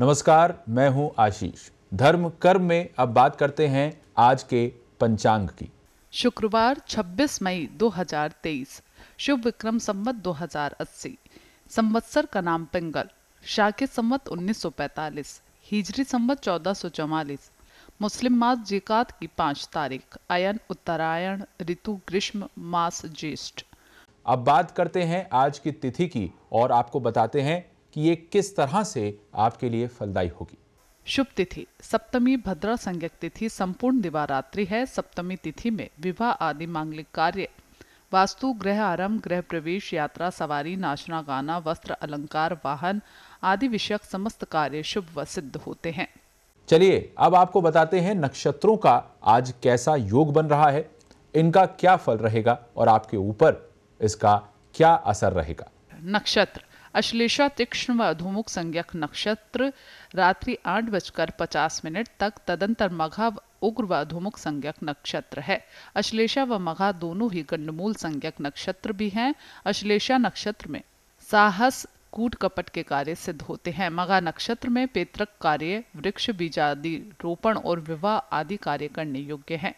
नमस्कार, मैं हूं आशीष। धर्म कर्म में अब बात करते हैं आज के पंचांग की। शुक्रवार 26 मई 2023, शुभ विक्रम संवत 2080, संवत्सर का नाम पिंगल, शाकित संवत 1945, हिजरी संवत 1444, मुस्लिम मास जिकात की 5 तारीख, आयन उत्तरायण, ऋतु ग्रीष्म, मास जेष्ठ। अब बात करते हैं आज की तिथि की और आपको बताते हैं कि ये किस तरह से आपके लिए फलदायी होगी। शुभ तिथि सप्तमी भद्र संज्ञक तिथि संपूर्ण दिवारात्रि है। सप्तमी तिथि में विवाह आदि मांगलिक कार्य, वास्तु, गृह आरंभ, गृह प्रवेश, यात्रा, सवारी, नाचना गाना, वस्त्र अलंकार, वाहन आदि विषयक समस्त कार्य शुभ व सिद्ध होते हैं। चलिए अब आपको बताते हैं नक्षत्रों का आज कैसा योग बन रहा है, इनका क्या फल रहेगा और आपके ऊपर इसका क्या असर रहेगा। नक्षत्र अश्लेषा तीक्ष्ण व अधोमुख संज्ञक नक्षत्र, रात्रि 8:50 तक। तदंतर मघा उग्र व अधोमुख संज्ञक नक्षत्र है। अश्लेषा व मघा दोनों ही गंडमूल संज्ञक नक्षत्र भी हैं। अश्लेषा नक्षत्र में साहस, कूट कपट के कार्य सिद्ध होते हैं। मघा नक्षत्र में पैतृक कार्य, वृक्ष बीजादि रोपण और विवाह आदि कार्य करने योग्य हैं।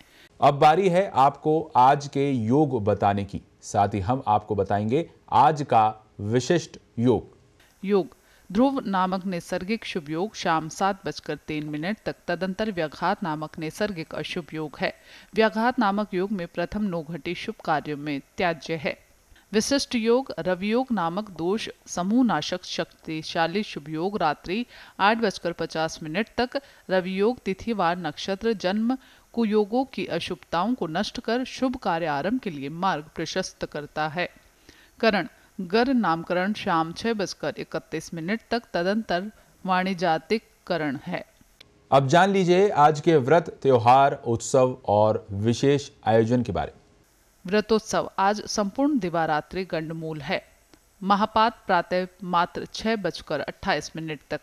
अब बारी है आपको आज के योग बताने की, साथ ही हम आपको बताएंगे आज का विशिष्ट योग। ध्रुव नामक नैसर्गिक शुभ योग शाम 7:03 तक। तदंतर व्याघात नामक नैसर्गिक अशुभ योग है। व्याघात नामक योग में प्रथम 9 घटी शुभ कार्यों में त्याज्य है। विशिष्ट योग रवियोग नामक दोष समूह नाशक शक्तिशाली शुभ योग, रात्रि 8:50 तक। रवियोग तिथिवार नक्षत्र जन्म कुयोगों की अशुभताओं को नष्ट कर शुभ कार्य आरंभ के लिए मार्ग प्रशस्त करता है। करण गर नामकरण शाम 6:31 तक। तदंतर वाणिज्यिक करण है। अब जान लीजिए आज के व्रत, त्योहार, उत्सव और विशेष आयोजन के बारे में। व्रतोत्सव आज संपूर्ण दिवारात्रि गंडमूल है। महापात प्रातः मात्र 6:28 तक।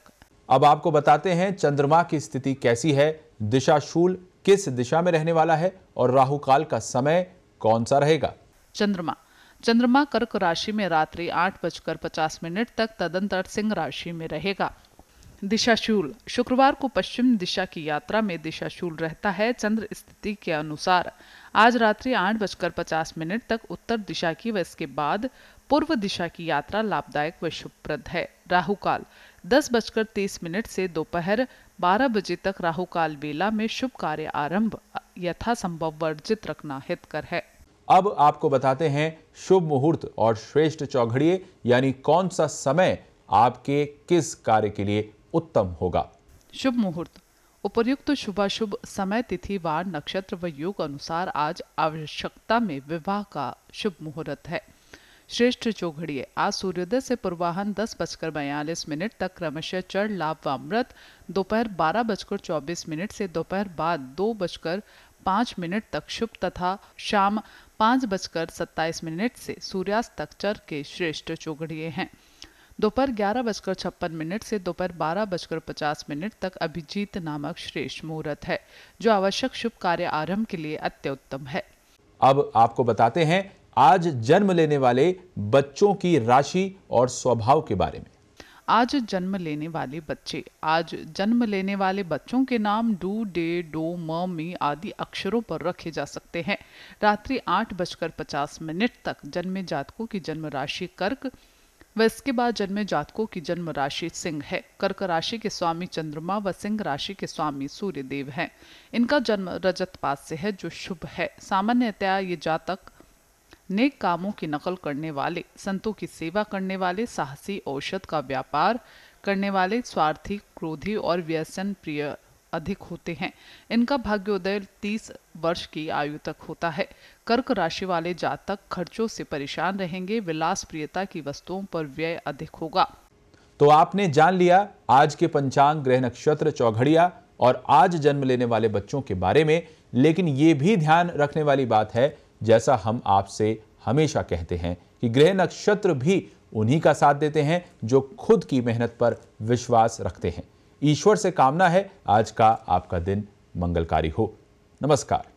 अब आपको बताते हैं चंद्रमा की स्थिति कैसी है, दिशाशूल किस दिशा में रहने वाला है और राहु काल का समय कौन सा रहेगा। चंद्रमा कर्क राशि में रात्रि 8:50 तक। तदंतर सिंह राशि में रहेगा। दिशाशूल शुक्रवार को पश्चिम दिशा की यात्रा में दिशाशूल रहता है। चंद्र स्थिति के अनुसार आज रात्रि 8:50 तक उत्तर दिशा की व इसके बाद पूर्व दिशा की यात्रा लाभदायक व शुभप्रद है। राहु काल 10:30 से दोपहर 12 बजे तक। राहु काल बेला में शुभ कार्य आरंभ यथासंभव वर्जित रखना हितकर है। अब आपको बताते हैं शुभ मुहूर्त और श्रेष्ठ चौघड़िए, यानी कौन सा समय आपके किस कार्य के लिए उत्तम होगा। शुभ मुहूर्त उपर्युक्त शुभाशुभ समय, तिथि, वार, नक्षत्र व योग अनुसार आज आवश्यकता में विवाह का शुभ मुहूर्त है। श्रेष्ठ चौघड़िए आज सूर्योदय से पूर्वाहन 10:42 तक। क्रमशः चढ़, लाभ व अमृत दोपहर 12:24 से दोपहर बाद 2:05 तक शुभ तथा शाम 5:27 से सूर्यास्त तक चर के श्रेष्ठ चौघड़िए हैं। दोपहर 11:56 से दोपहर 12:50 तक अभिजीत नामक श्रेष्ठ मुहूर्त है, जो आवश्यक शुभ कार्य आरंभ के लिए अत्युत्तम है। अब आपको बताते हैं आज जन्म लेने वाले बच्चों की राशि और स्वभाव के बारे में। आज जन्म लेने वाले बच्चों के नाम डू, डे, डो, मी आदि अक्षरों पर रखे जा सकते हैं। रात्रि 8:50 तक जन्मे जातकों की जन्म राशि कर्क व इसके बाद जन्मे जातकों की जन्म राशि सिंह है। कर्क राशि के स्वामी चंद्रमा व सिंह राशि के स्वामी सूर्यदेव हैं। इनका जन्म रजत पास से है, जो शुभ है। सामान्यतया ये जातक नेक कामों की नकल करने वाले, संतों की सेवा करने वाले, साहसी, औषध का व्यापार करने वाले, स्वार्थी, क्रोधी और व्यसन प्रिय अधिक होते हैं। इनका भाग्योदय 30 वर्ष की आयु तक होता है। कर्क राशि वाले जातक खर्चों से परेशान रहेंगे। विलास प्रियता की वस्तुओं पर व्यय अधिक होगा। तो आपने जान लिया आज के पंचांग, ग्रह, नक्षत्र, चौघड़िया और आज जन्म लेने वाले बच्चों के बारे में। लेकिन ये भी ध्यान रखने वाली बात है, जैसा हम आपसे हमेशा कहते हैं कि ग्रह नक्षत्र भी उन्हीं का साथ देते हैं जो खुद की मेहनत पर विश्वास रखते हैं। ईश्वर से कामना है आज का आपका दिन मंगलकारी हो। नमस्कार।